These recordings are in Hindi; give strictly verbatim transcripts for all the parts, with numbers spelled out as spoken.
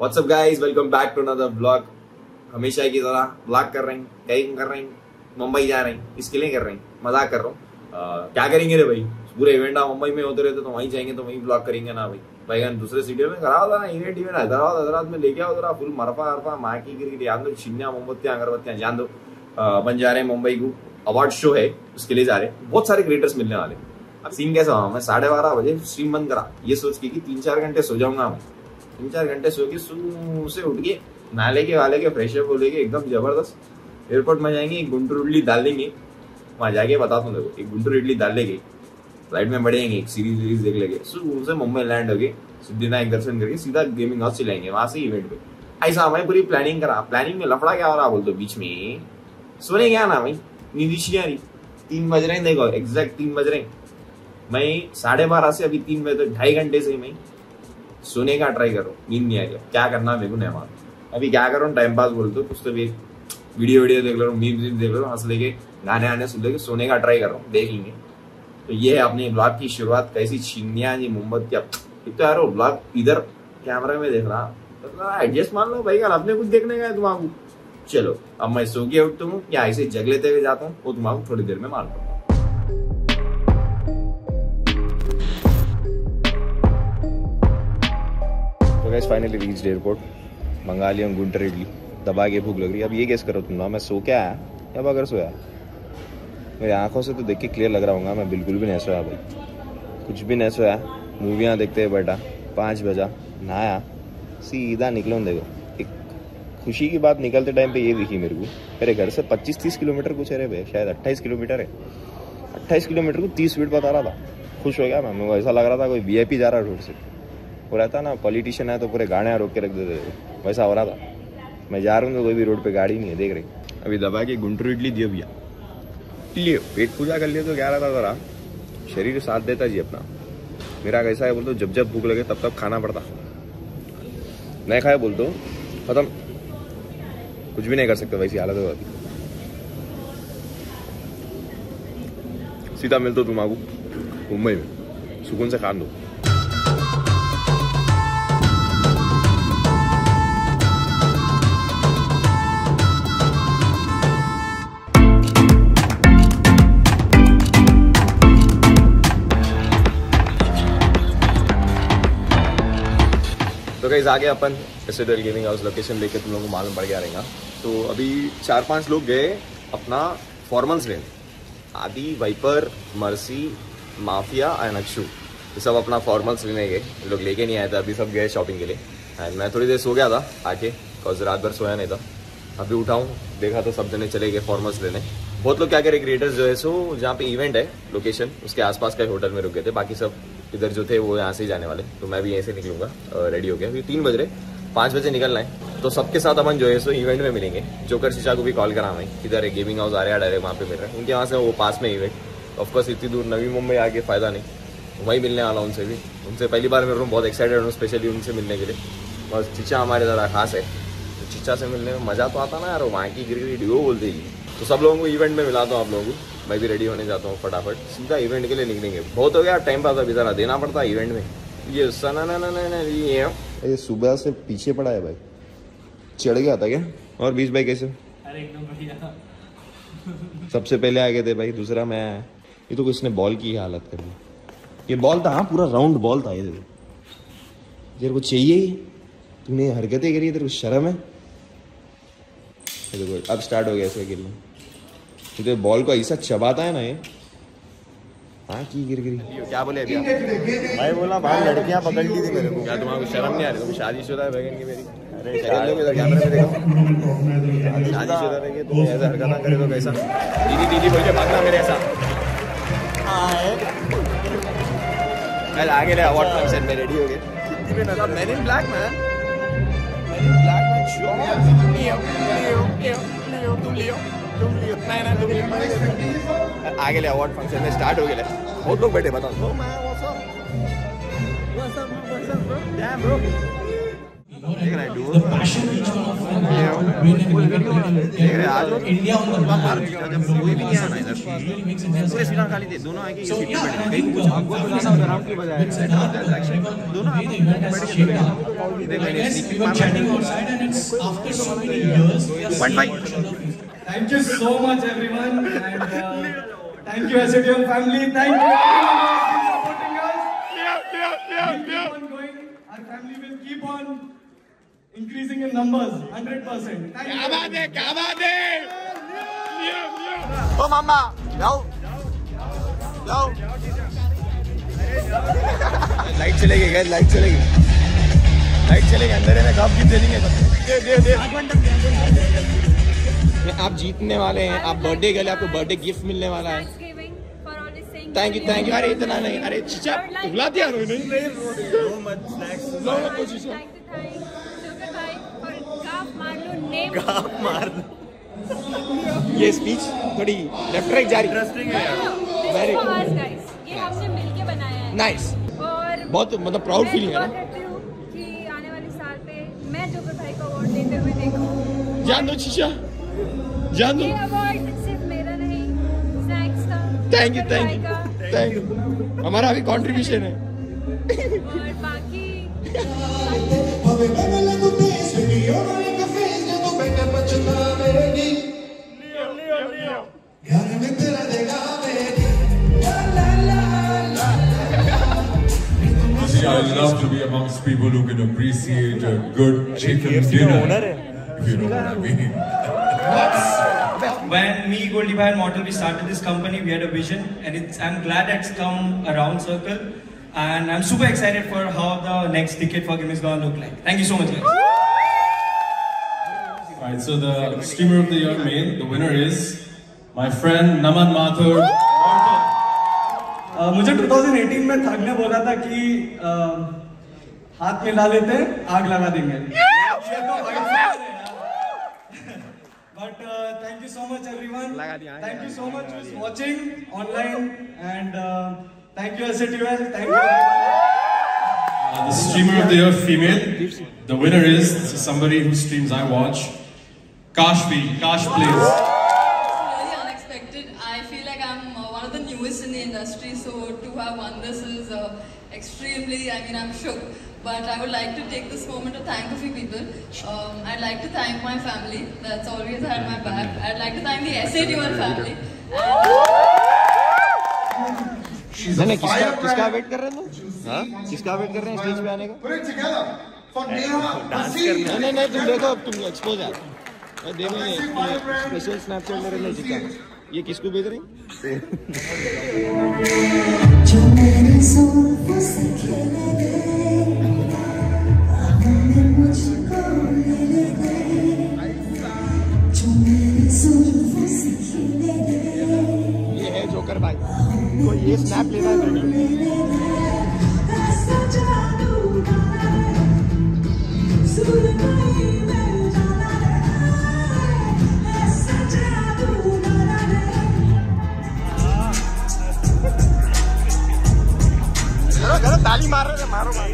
WhatsApp guys, welcome back to another vlog. हमेशा की तरह व्लॉग कर रहे हैं, कहीं कर रहे हैं, मुंबई जा रहे हैं, इसके लिए कर रहे हैं, मजाक कर रहा हूँ। क्या करेंगे रे भाई, पूरे इवेंट ना मुंबई में होते रहते तो वहीं जाएंगे तो वहीं व्लॉग करेंगे ना भाई। भाई दूसरे सिटियों में कराओ था ना इवेंट इवेंट हैदराबाद हैदराबाद में लेके आओ जरा, फुल मरफा हरफा माँ की गिर जान दो, छिन्निया मोमबत्तियाँ अगरबत्तियाँ जान दो। बन जा रहे हैं मुंबई को, अवार्ड शो है उसके लिए जा रहे हैं, बहुत सारे क्रिएटर्स मिलने वाले। अब सीन कैसा हुआ, मैं साढ़े बारह बजे स्ट्रीम बंद करा ये सोच के कि तीन चार घंटे सो जाऊंगा। मैं तीन चार घंटे सो के सू से उठ के नाले के वाले के फ्रेशअप हो लेके एकदम जबरदस्त एयरपोर्ट में जाएंगे, एक गुंटूर इडली डाल देंगे, वहाँ जाके बताता हूँ देखो, एक गुंटूर इडली डाल लेंगे, फ्लाइट में बढ़ेंगे, एक सीरीज वीरीज देख लेंगे, सू से मुंबई लैंड होके सिद्धिविनायक दर्शन करके सीधा गेमिंग हाउस चलाएंगे, वहाँ से इवेंट पे। ऐसा हमें पूरी प्लानिंग करा। प्लानिंग में लफड़ा क्या हो रहा बोल दो, बीच में सोने गया ना भाई, नींदिशिया रही। तीन बज रहे हैं देखो, एग्जैक्ट तीन बज रहे हैं। मैं साढ़े बारह से अभी तीन बजे तक तो ढाई घंटे से मैं सोने का ट्राई कर रहा हूँ, नींद नहीं आ रही। क्या करना मेरे को नहीं मालूम, अभी क्या कर रहा हूँ, टाइम पास बोल दो, कुछ तो भी वीडियो वीडियो देख लो, मीम वीम देख लो, हंस लेके गाने आने सुन लेके सोने का ट्राई कर रहा हूँ, देखेंगे। तो ये है अपने ब्लॉग की शुरुआत, कैसी छिन्निया जी मोहम्मद क्या। एक तो यार ब्लॉग इधर कैमरा में देख रहा, एडजस्ट मान लो भाई, आपने कुछ देखने का तुम्हारा। चलो अब मैं सो के उठता हूँ या ऐसे जग लेते हुए जाता हूँ, वो तुम्हारा थोड़ी देर में मालूम। तो गाइस फाइनली रीच्ड एयरपोर्ट, मंगा लिया गुंटर इडली, दबा के भूख लग रही है। अब ये गेस करो तुम ना, मैं सो के आया या बगैर सोया। मेरी आंखों से तो देख के क्लियर लग रहा होगा मैं बिल्कुल भी नहीं सोया भाई, कुछ भी नहीं सोया। मूवियाँ देखते हुए बैठा, पाँच बजा नहाया, सीधा निकलो। देखो खुशी की बात, निकलते टाइम पे ये दिखी मेरे को, मेरे घर से पच्चीस तीस किलोमीटर कुछ है रे भाई, शायद अट्ठाईस किलोमीटर है, अट्ठाईस किलोमीटर को तीस मिनट बता रहा था। खुश हो गया मैं, मेरे को ऐसा लग रहा था कोई वीआईपी जा रहा है रोड से। वो रहता ना पॉलिटिशियन है तो पूरे गाड़ियाँ रोक के रख देते, वैसा हो रहा था। मैं जा रहा हूँ तो कोई भी रोड पर गाड़ी नहीं है, देख रही। अभी दबा के गुंटूर इडली दियो भैया, लिए पेट पूजा कर लिए तो क्या रहता जरा, शरीर साथ देता जी अपना। मेरा कैसा है बोल दो, जब जब भूख लगे तब तब खाना पड़ता, नहीं खाए बोल दो खत्म, कुछ भी नहीं कर सकते, वैसी हालत हो जाती। सीधा मिल दो तुम आगू मुंबई में, सुकून से खान दो। तो गाइस आगे अपन S eight U L gaming house location देख के तुम लोगों को मालूम पड़ गया रहेगा। तो अभी चार पांच लोग गए अपना फॉर्मल्स लेने, Aadi, wiper, mercy, mafia and Akshu, ये सब अपना फॉर्मल्स लेने गए। लोग लेके नहीं आए थे, अभी सब गए शॉपिंग के लिए। एंड मैं थोड़ी देर सो गया था आके, बिकॉज रात भर सोया नहीं था। अभी उठाऊँ देखा तो सब जने चले गए फॉर्मल्स लेने। बहुत लोग क्या करें, क्रिएटर्स जो है सो जहाँ पे इवेंट है लोकेशन उसके आसपास का होटल में रुक गए थे, बाकी सब इधर जो थे वो यहाँ से ही जाने वाले। तो मैं भी यहीं से निकलूँगा रेडी हो गया, अभी तीन बज रहे, पाँच बजे निकलना है। तो सबके साथ अपन जो है सो इवेंट में मिलेंगे। जोकर शीशा को भी कॉल करा मैं, इधर एक गेमिंग हाउस आ रहा है डायरेक्ट वहाँ पे मिल रहा है, उनके वहाँ से वो पास में इवेंट। ऑफकोर्स इतनी दूर नवी मुंबई आके फ़ायदा नहीं, वहीं मिलने वाला उनसे भी। उनसे पहली बार मिल रहा हूँ, बहुत एक्साइटेड हूँ स्पेशली उनसे मिलने के लिए। बस चीचा हमारे ज़रा खास है, तो चीचा से मिलने में मज़ा तो आता ना यार, वहाँ की गिर गिर वो बोलते ही। तो सब लोगों को इवेंट में मिलाता हूँ आप लोगों को, मैं भी रेडी होने जाता हूँ फटाफट, सीधा इवेंट के लिए निकलेंगे। बहुत हो गया टाइम पास, अभी ज़रा देना पड़ता है इवेंट में। ये सना ना ना ना ये ये सुबह से पीछे पड़ा है भाई, चढ़ गया था क्या। और बीस भाई कैसे, अरे एकदम बढ़िया। सबसे पहले आ गए थे भाई, दूसरा मैं आया। ये तो किसने बॉल की हालत कर दी, ये बॉल था, हाँ पूरा राउंड बॉल था। ये देखो तेरे को चाहिए ही, तुमने हरकतें करी, तेरे को शर्म है। देखो अब स्टार्ट हो गया इसका गिरना, तो बॉल को ऐसा चबाता है ना ये, हाँ की गिर गिरी। क्या बोले अभी भाई, बोला भाई लड़कियाँ पकड़ ली थी मेरे को, क्या तुम्हारा कुछ शर्म नहीं आ रही, तुम शादीशुदा है बहन की मेरी। अरे शादीशुदा रहेगी तुम ऐसा हरकत ना करे तो कैसा, दीदी दीदी बोल के भागना मेरे ऐसा। कल आगे रहे अवार्ड फंक्शन में रेडी हो गए, man in black man, man in black man, आगे ले अवार्ड फंक्शन में स्टार्ट हो गया। बहुत लोग बैठे बताओ, देख रहा है इंडिया ऑन द भारत पूरे श्रीलंका खाली थे दोनों आगे दोनों Thank you so much, everyone, and uh, thank you, S eight U L family. Thank you for supporting us. Yeah, yeah, yeah, we'll yeah. Keep on going. Our family will keep on increasing in numbers, hundred percent. Kya baat hai? Kya baat hai? Oh, mama, jao, jao. Light चलेगी guys, light चलेगी. Light चलेगी अंदर है ना काम की चलेंगे दे दे दे. आप जीतने वाले हैं, आप बर्थडे के लिए आपको बर्थडे गिफ्ट मिलने वाला है. Thank you thank you. अरे इतना नहीं, अरे चिचा भुला दिया रो नहीं रो मत कोशिश गाप मार. ये स्पीच थोड़ी लेफ्ट राइट जारी इंटरेस्टिंग है यार. वेरी गुड गाइस, ये हमने मिलके बनाया है. नाइस. और बहुत मतलब प्राउड फीलिंग है ना कि आने वाले साल पे मैं जोकर भाई को अवार्ड देते हुए देखूं. जान दो चिचा जान दो. सिर्फ मेरा नहीं, स्नैक्स का. Thank you thank you thank you. हमारा भी कंट्रीब्यूशन है. और बाकी I love to be amongst people who can appreciate a good chicken dinner. If you know what I mean. When me, Goldie Bhai and Mortal, we started this company, we had a vision, and it's, I'm glad it's come around circle, and I'm super excited for how the next decade for game is gonna look like. Thank you so much, guys. Alright, so the streamer of the year main, the winner is my friend Naman Mathur. Uh, मुझे twenty eighteen में थक ने बोला था कि uh, हाथ मिला लेते हैं, आग लगा देंगे. But uh, thank you so much, everyone. Thank you so much who's watching online, and uh, thank you S eight U L. Thank you. Uh, the streamer of the year, female. The winner is, this is somebody who streams I watch. Kashvi, Kash plays. Really unexpected. I feel like I'm uh, one of the newest in the industry, so to have won this is uh, extremely. I mean, I'm shook. But I would like to take this moment to thank a few people. Um, I'd like to thank my family, that's always had my back. I'd like to thank the S eight U L family. She's a fire brand. किसका वेट कर रहे हो? हाँ? किसका वेट कर रहे हैं स्टेज पे आने का? Put it together for Neha. Dance करना. नहीं नहीं तुम देखो अब तुम एक्सपोज आ. देखो ये स्पेशल स्नैपचैट मेरे लिए जिका. ये किसको भेज रही? ये है जोकर भाई, तो ये स्नैप लेना है. ताली मार रहे थे, मारो भाई.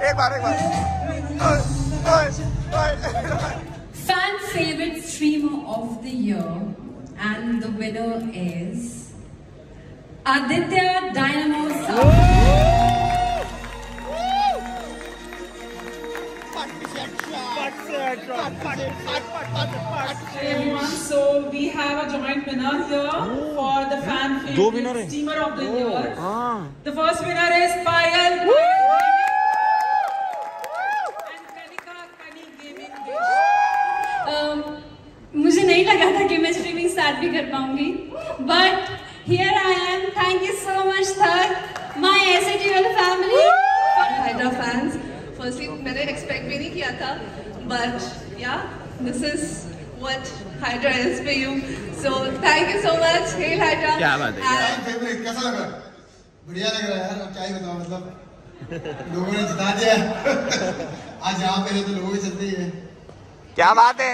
एक बार एक बार. Fan favorite streamer of the year, and the winner is Aditya Dynamo. Hey everyone, so we have a joint winner here for the fan favorite streamer of the year. The first winner is Payal. मुझे नहीं लगा था कि मैं स्ट्रीमिंग स्टार्ट भी कर पाऊंगी, but here I am. Thank you so much, Thak, my S eight U L family, Hyder fans. Firstly, मैंने expect भी नहीं किया था, but yeah, this is what Hydra is for you. So thank you so much, Hail Hydra. क्या बात है? Favorite कैसा लग रहा? बढ़िया लग रहा है यार. अब क्या ही बताऊँ, मतलब लोगों ने जिता दिया. आज यहाँ पे तो लोग ही चलते ही हैं. क्या बात है?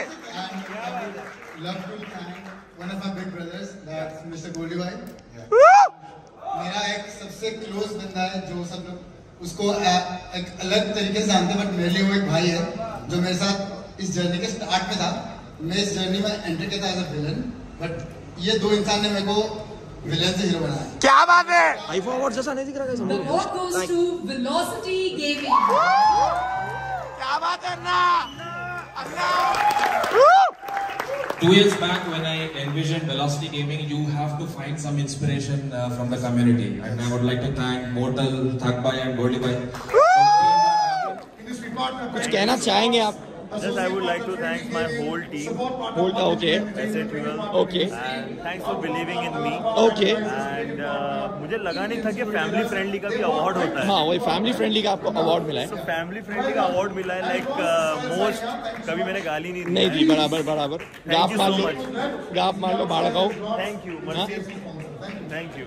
Love to thank. one of my big brothers, that's yeah. Mister Goldy Bhai. मेरा एक सबसे क्लोज बंदा है जो सब लोग उसको एक अलग तरीके से जानते हैं, बट मेरे लिए वो एक भाई है जो मेरे साथ इस जर्नी के स्टार्ट में था। मैं इस जर्नी में एंटर किया था एज अ विलन, बट ये दो इंसान ने मेरे को विलन से हीरो बनाया। क्या बात है! आई फॉरवर्ड जैसा नहीं दिख रहा है। The award goes to Velocity Gaming. क्या बात है ना! Two years back, when I envisioned Velocity Gaming, you have to find some inspiration uh, from the community, and I would like to thank Mortal, Thakbhai, and Goldy Bhai. कुछ कहना चाहेंगे आप? Yes, I would like to thank my whole team. Whole okay. S eight U L. Okay. And thanks for believing in me. Okay. And uh, मुझे लगा नहीं था कि family friendly का भी award होता है. हाँ, वही family friendly का आपको award मिला है. So family friendly का award मिला है, like uh, most. कभी मैंने गाली नहीं दी. नहीं दी, बराबर बराबर. गाप मार लो. गाप मार लो, बाढ़ गाओ. Thank you. Thank you.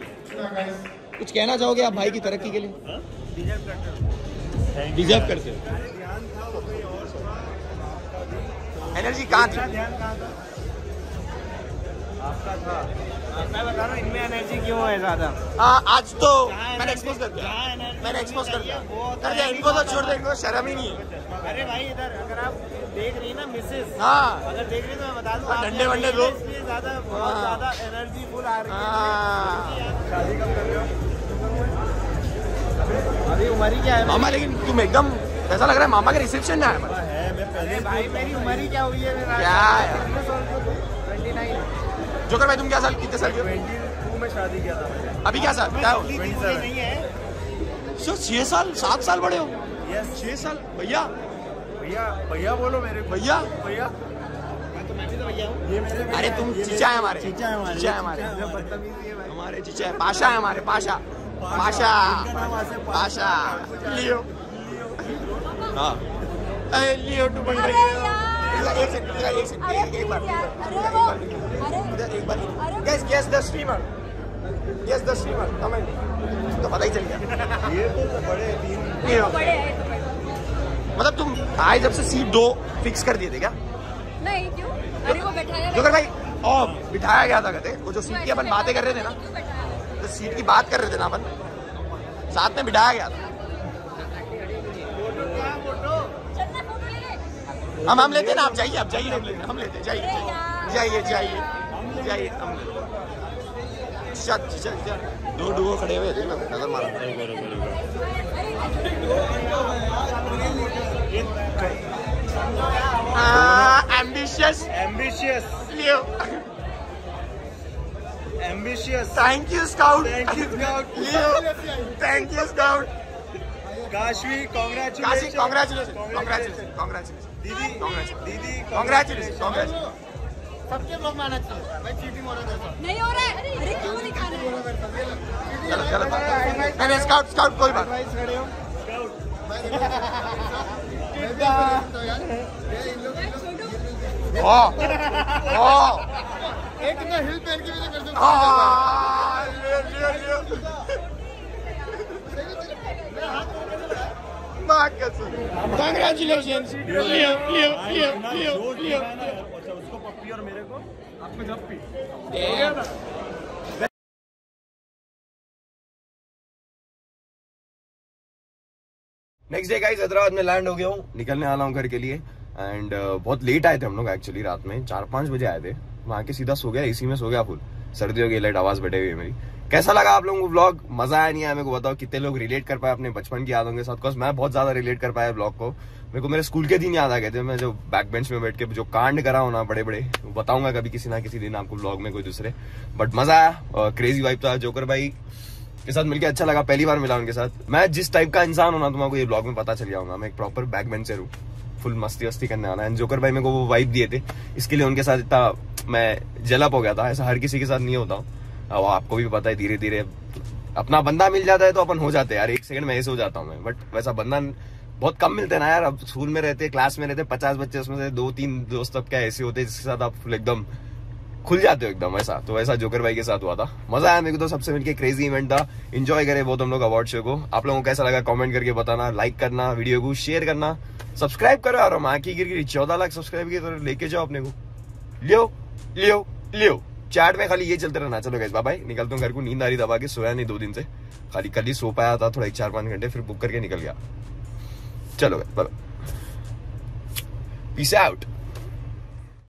कुछ कहना चाहोगे आप भाई की तरक्की के लिए? Deserve करते हो. Deserve करते हो. एनर्जी कहाँ थी? आपका था। मैं बता रहा हूँ इनमें एनर्जी क्यों है ज़्यादा? आज तो मैंने एक्सपोज कर दिया। मैंने एक्सपोज कर दिया। कर दिया। इनको तो छोड़ दे, इनको शर्म ही नहीं है। अरे भाई इधर अगर आप देख रही हैं ना मिसेस, हाँ, अगर देख रही हैं तो मैं बता दूँ आप ठंडे ठंडे लोग इसलिए ज़्यादा बहुत ज़्यादा एनर्जी फुल आ रही है। ऐसा लग रहा है मामा के रिसेप्शन में आया है। भाई मेरी उम्र ही क्या हुई है क्या यार? जोकर भाई तुम क्या साल कितने साल के? बाईस में शादी किया था मैंने। अभी क्या साल क्या हो? नहीं है सर, छः साल सात साल बड़े हो। यस छः साल। भैया भैया भैया बोलो मेरे भैया भैया। अरे तुम चीचा है हमारे, चीचा है हमारे, हमारे चीचा है पाशा है हमारे पाशा पाशा पाशा लियो हाँ लियो टू बंद एक सेकंड एक सेकंड एक बार एक बार guess guess the streamer guess the streamer comment तो पता ही चल गया। ये तो बड़े तीन बड़े मतलब तुम आए जब से सीट दो फिक्स कर दिए थे क्या? नहीं क्यों? अरे वो बैठाया जोकर भाई और बिठाया गया था कहते वो जो सीट की अपन बातें कर रहे थे ना तो सीट की बात कर रहे थे ना अपन साथ में बिठाया गया था। हम हम लेते ना आप जाइए आप जाइए हम लेते हम लेते जाइए जाइए जाइए जाइए हम चल चल चल दो डुओ खड़े हुए देखना नजर मारा ambitious ambitious Leo ambitious thank you scout thank you scout Leo thank you scout Kashvi congratulation congratulation congratulation congratulation दीदी दीदी कांग्रेचुलेशन कांग्रेचुलेशन सबके लोग माना चाहिए। मैं चीटिंग हो रहा है नहीं हो रहा है। अरे क्यों नहीं खा रहे? मैंने स्काउट स्काउट कोई बात नहीं खड़े हो स्काउट ओ ओ एक ना हिल पहन के भी कर दो। हां ले ले ले कांग्रेचुलेशन लियो लियो लियो लियो लियो। अच्छा उसको पप्पी और मेरे को आपको जप्पी। नेक्स्ट डे गाइस हैदराबाद में लैंड हो गया हूँ, निकलने वाला हूँ घर के लिए। एंड uh, बहुत लेट आए थे हम लोग एक्चुअली, रात में चार पाँच बजे आए थे। वहाँ के सीधा सो गया, एसी में सो गया फुल। सर्दी हो गई, लाइट आवाज बढ़े हुई है मेरी। कैसा लगा आप लोगों को व्लॉग? मजा आया नहीं आया मेरे को बताओ? कितने लोग रिलेट कर पाए अपने बचपन की यादों के साथ? बिकॉज मैं बहुत ज्यादा रिलेट कर पाया व्लॉग को। मेरे को मेरे स्कूल के दिन याद आ गए थे, मैं जो बैक बेंच में बैठ के जो कांड करा होना बड़े बड़े, बताऊंगा कभी किसी ना किसी दिन आपको व्लॉग में कोई दूसरे। बट मजा आया, क्रेजी वाइब था। जोकर भाई के साथ मिलकर अच्छा लगा, पहली बार मिला उनके साथ। मैं जिस टाइप का इंसान होना तुम्हारे ये व्लॉग में पता चल जाऊंगा। मैं एक प्रॉपर बैक बेंचर हूँ, फुल मस्ती वस्ती करने वाला। एंड जोकर भाई मेरे को वो वाइब दिए थे, इसके लिए उनके साथ इतना मैं जलप हो गया था। ऐसा हर किसी के साथ नहीं होता। अब आपको भी पता है, धीरे धीरे अपना बंदा मिल जाता है तो अपन हो जाते हैं यार। एक सेकंड में ऐसे हो जाता हूँ मैं, बट वैसा बंदा बहुत कम मिलते हैं ना यार। अब स्कूल में रहते, क्लास में रहते, पचास बच्चे उसमें से दो तीन दोस्त अब क्या ऐसे होते हैं जिसके साथ आप फुल एकदम खुल जाते हो एकदम। ऐसा तो वैसा जोकर भाई के साथ हुआ था। मजा आया मेरे को तो, सबसे मिलकर क्रेजी इवेंट था। एंजॉय करे बहुत हम लोग अवार्ड शो को। आप लोगों को कैसा लगा कमेंट करके बताना, लाइक करना, वीडियो को शेयर करना, सब्सक्राइब करो यार। हम आखिर गिर चौदह लाख सब्सक्राइब की तरफ लेके जाओ अपने को। लियो लियो लियो। चैट में खाली ये चलते रहना। चलो गाइस बाय बाय, निकलता हूँ घर को, नींद आ रही दबा के, सोया नहीं दो दिन से, खाली कल ही सो पाया था थोड़ा एक चार पाँच घंटे, फिर बुक करके निकल गया। चलो guys bye bye, peace out.